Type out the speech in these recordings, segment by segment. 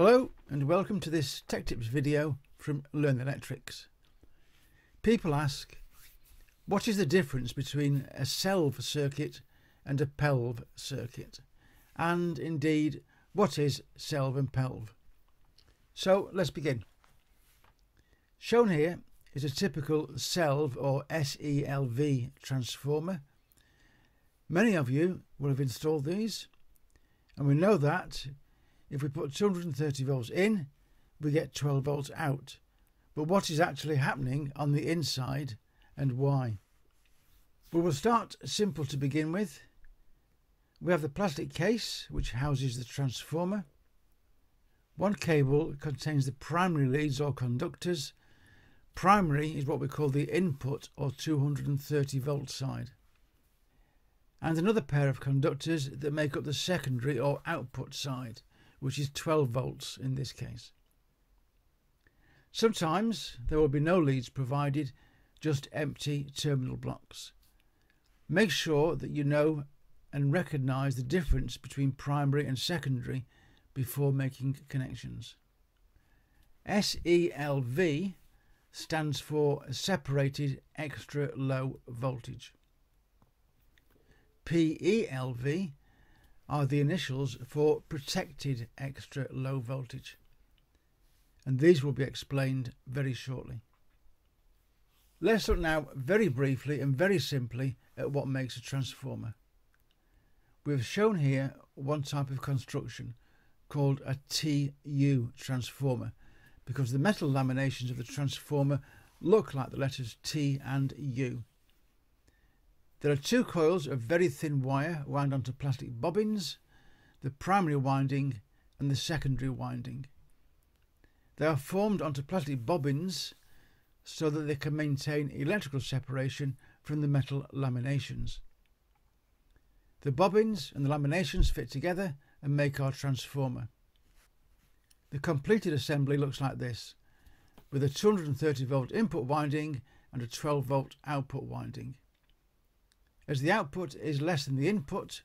Hello and welcome to this Tech Tips video from LearnElectrics. People ask, what is the difference between a SELV circuit and a PELV circuit? And indeed, what is SELV and PELV? So let's begin. Shown here is a typical SELV or SELV transformer. Many of you will have installed these, and we know that if we put 230 volts in, we get 12 volts out. But what is actually happening on the inside and why? We will start simple to begin with. We have the plastic case which houses the transformer. One cable contains the primary leads or conductors. Primary is what we call the input or 230 volt side. And another pair of conductors that make up the secondary or output side, which is 12 volts in this case. Sometimes there will be no leads provided, just empty terminal blocks. Make sure that you know and recognise the difference between primary and secondary before making connections. SELV stands for separated extra low voltage. PELV are the initials for protected extra low voltage, and these will be explained very shortly. Let's look now very briefly and very simply at what makes a transformer. We've shown here one type of construction called a TU transformer because the metal laminations of the transformer look like the letters T and U. There are two coils of very thin wire wound onto plastic bobbins, the primary winding and the secondary winding. They are formed onto plastic bobbins so that they can maintain electrical separation from the metal laminations. The bobbins and the laminations fit together and make our transformer. The completed assembly looks like this, with a 230 volt input winding and a 12 volt output winding. As the output is less than the input,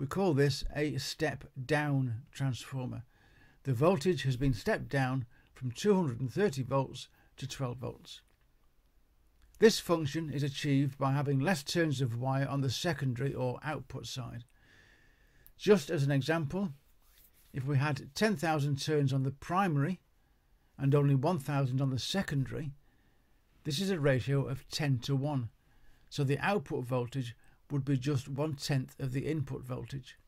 we call this a step-down transformer. The voltage has been stepped down from 230 volts to 12 volts. This function is achieved by having less turns of wire on the secondary or output side. Just as an example, if we had 10,000 turns on the primary and only 1,000 on the secondary, this is a ratio of 10 to 1, so the output voltage would be just 1/10 of the input voltage.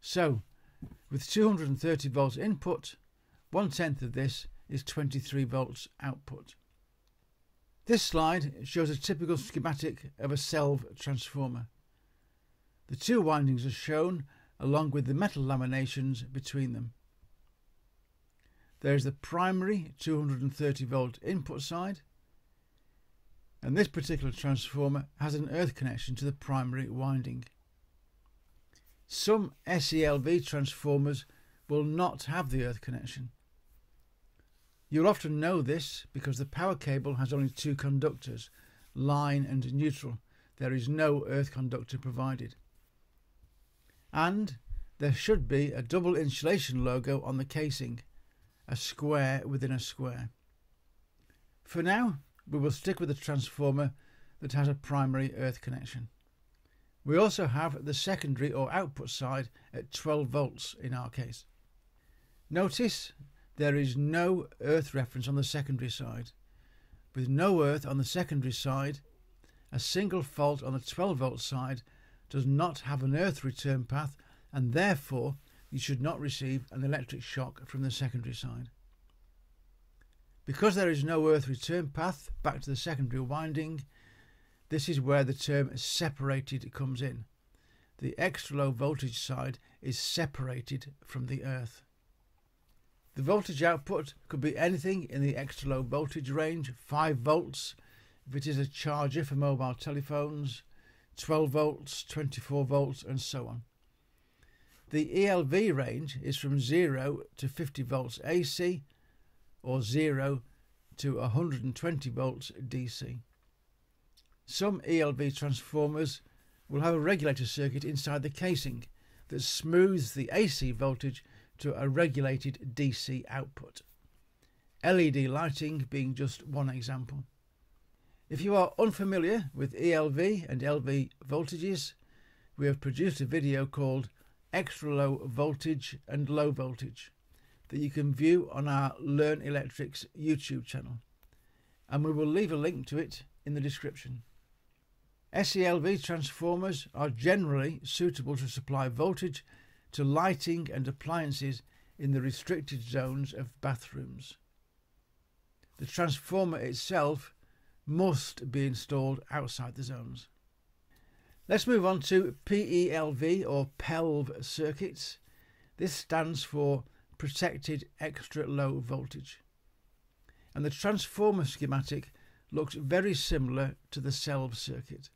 So, with 230 volts input, 1/10 of this is 23 volts output. This slide shows a typical schematic of a SELV transformer. The two windings are shown along with the metal laminations between them. There is the primary 230 volt input side, and this particular transformer has an earth connection to the primary winding. Some SELV transformers will not have the earth connection. You'll often know this because the power cable has only two conductors, line and neutral. There is no earth conductor provided. And there should be a double insulation logo on the casing, a square within a square. For now, we will stick with a transformer that has a primary earth connection. We also have the secondary or output side at 12 volts in our case. Notice there is no earth reference on the secondary side. With no earth on the secondary side, a single fault on the 12 volt side does not have an earth return path, and therefore you should not receive an electric shock from the secondary side. Because there is no earth return path back to the secondary winding, this is where the term separated comes in. The extra low voltage side is separated from the earth. The voltage output could be anything in the extra low voltage range, 5 volts if it is a charger for mobile telephones, 12 volts, 24 volts and so on. The ELV range is from 0 to 50 volts AC or 0 to 120 volts DC. Some ELV transformers will have a regulator circuit inside the casing that smooths the AC voltage to a regulated DC output. LED lighting being just one example. If you are unfamiliar with ELV and LV voltages, we have produced a video called Extra Low Voltage and Low Voltage that you can view on our Learn Electrics YouTube channel, and we will leave a link to it in the description. SELV transformers are generally suitable to supply voltage to lighting and appliances in the restricted zones of bathrooms. The transformer itself must be installed outside the zones. Let's move on to PELV or PELV circuits. This stands for Protected Extra Low Voltage. And the transformer schematic looks very similar to the SELV circuit.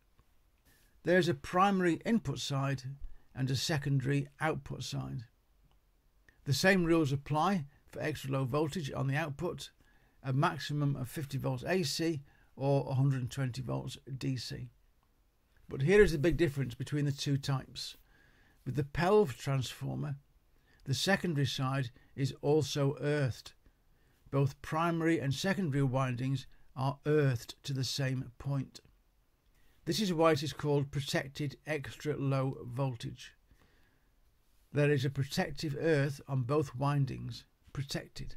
There is a primary input side and a secondary output side. The same rules apply for extra low voltage on the output, a maximum of 50 volts AC or 120 volts DC. But here is the big difference between the two types. With the PELV transformer, the secondary side is also earthed. Both primary and secondary windings are earthed to the same point. This is why it is called protected extra low voltage. There is a protective earth on both windings, protected.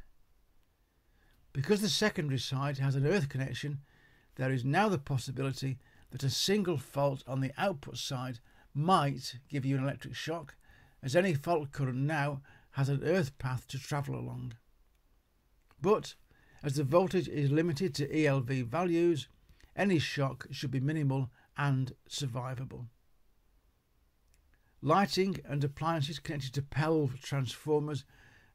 Because the secondary side has an earth connection, there is now the possibility that a single fault on the output side might give you an electric shock, as any fault current now has an earth path to travel along. But as the voltage is limited to ELV values, any shock should be minimal and survivable. Lighting and appliances connected to PELV transformers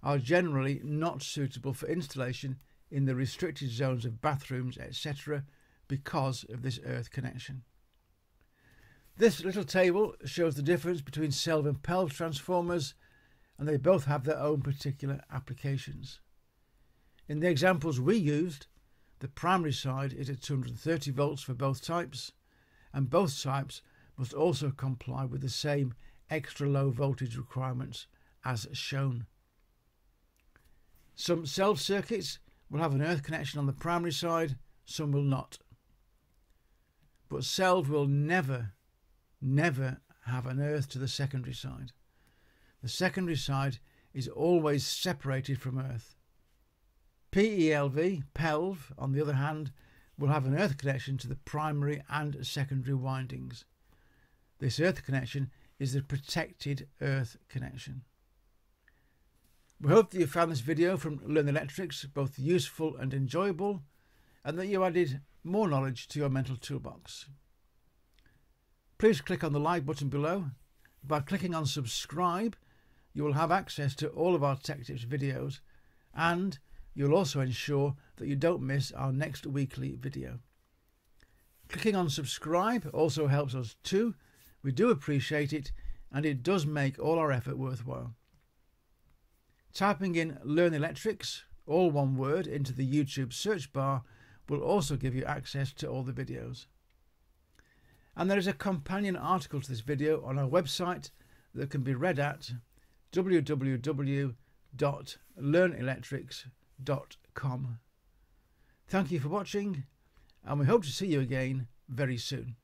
are generally not suitable for installation in the restricted zones of bathrooms, etc., because of this earth connection. This little table shows the difference between SELV and PELV transformers, and they both have their own particular applications. In the examples we used, the primary side is at 230 volts for both types, and both types must also comply with the same extra low voltage requirements as shown. Some SELV circuits will have an earth connection on the primary side, some will not. But SELV will never have an earth to the secondary side. The secondary side is always separated from earth. PELV, on the other hand, will have an earth connection to the primary and secondary windings. This earth connection is the protected earth connection. We hope that you found this video from Learn Electrics both useful and enjoyable, and that you added more knowledge to your mental toolbox. Please click on the like button below. By clicking on subscribe, you will have access to all of our Tech Tips videos, and you'll also ensure that you don't miss our next weekly video. Clicking on subscribe also helps us too. We do appreciate it, and it does make all our effort worthwhile. Typing in Learn Electrics, all one word, into the YouTube search bar will also give you access to all the videos. And there is a companion article to this video on our website that can be read at www.learnelectrics.com. Thank you for watching, and we hope to see you again very soon.